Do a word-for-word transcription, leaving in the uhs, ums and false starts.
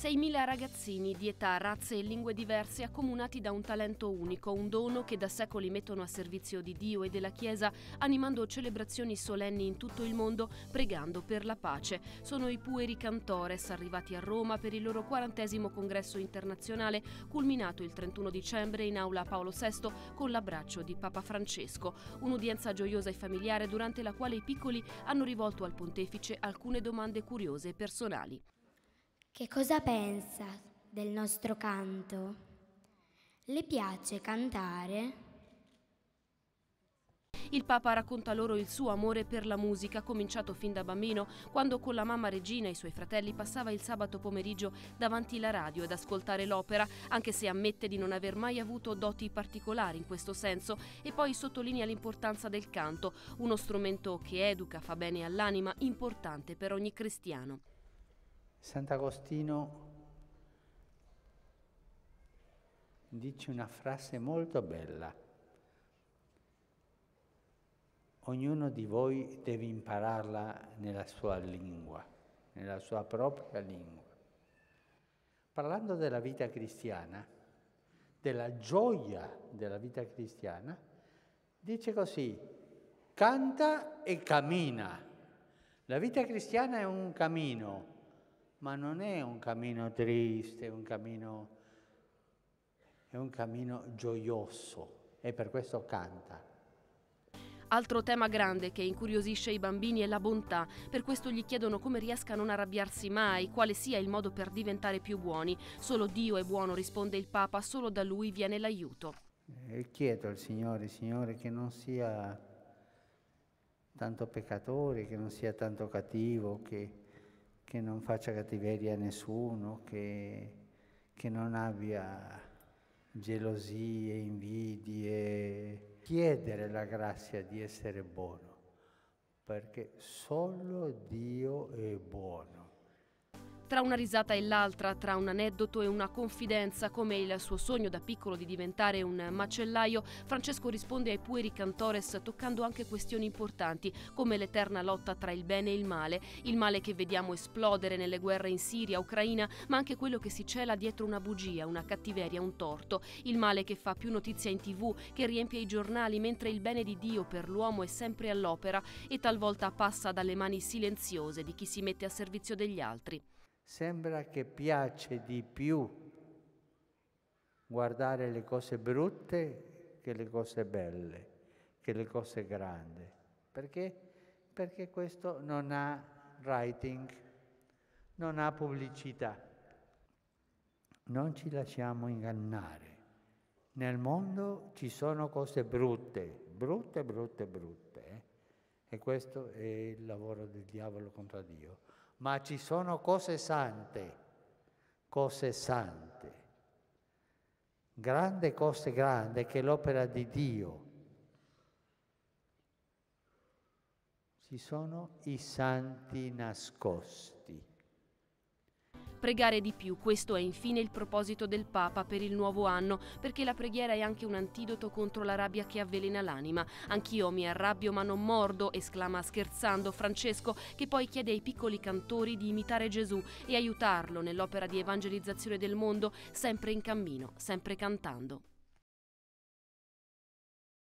seimila ragazzini di età, razze e lingue diverse accomunati da un talento unico, un dono che da secoli mettono a servizio di Dio e della Chiesa, animando celebrazioni solenni in tutto il mondo, pregando per la pace. Sono i Pueri Cantores, arrivati a Roma per il loro quarantesimo congresso internazionale, culminato il trentuno dicembre in aula Paolo sesto con l'abbraccio di Papa Francesco. Un'udienza gioiosa e familiare durante la quale i piccoli hanno rivolto al pontefice alcune domande curiose e personali. Che cosa pensa del nostro canto? Le piace cantare? Il Papa racconta loro il suo amore per la musica, cominciato fin da bambino, quando con la mamma Regina e i suoi fratelli passava il sabato pomeriggio davanti alla radio ad ascoltare l'opera, anche se ammette di non aver mai avuto doti particolari in questo senso, e poi sottolinea l'importanza del canto, uno strumento che educa, fa bene all'anima, importante per ogni cristiano. Sant'Agostino dice una frase molto bella: ognuno di voi deve impararla nella sua lingua, nella sua propria lingua. Parlando della vita cristiana, della gioia della vita cristiana, dice così: canta e cammina. La vita cristiana è un cammino, ma non è un cammino triste, è un cammino, è un cammino gioioso, e per questo canta. Altro tema grande che incuriosisce i bambini è la bontà. Per questo gli chiedono come riesca a non arrabbiarsi mai, quale sia il modo per diventare più buoni. Solo Dio è buono, risponde il Papa, solo da Lui viene l'aiuto. E chiedo al Signore, Signore, che non sia tanto peccatore, che non sia tanto cattivo, che, che non faccia cattiveria a nessuno, che, che non abbia gelosie, invidie. Chiedere la grazia di essere buono, perché solo Dio è buono. Tra una risata e l'altra, tra un aneddoto e una confidenza, come il suo sogno da piccolo di diventare un macellaio, Francesco risponde ai Pueri Cantores toccando anche questioni importanti, come l'eterna lotta tra il bene e il male, il male che vediamo esplodere nelle guerre in Siria, Ucraina, ma anche quello che si cela dietro una bugia, una cattiveria, un torto, il male che fa più notizia in tivù, che riempie i giornali, mentre il bene di Dio per l'uomo è sempre all'opera e talvolta passa dalle mani silenziose di chi si mette a servizio degli altri. Sembra che piace di più guardare le cose brutte che le cose belle, che le cose grandi. Perché? Perché questo non ha rating, non ha pubblicità. Non ci lasciamo ingannare. Nel mondo ci sono cose brutte, brutte, brutte, brutte. Eh? E questo è il lavoro del diavolo contro Dio. Ma ci sono cose sante, cose sante, grande cose grande che è l'opera di Dio. Ci sono i santi nascosti. Pregare di più, questo è infine il proposito del Papa per il nuovo anno, perché la preghiera è anche un antidoto contro la rabbia che avvelena l'anima. Anch'io mi arrabbio ma non mordo, esclama scherzando Francesco, che poi chiede ai piccoli cantori di imitare Gesù e aiutarlo nell'opera di evangelizzazione del mondo, sempre in cammino, sempre cantando.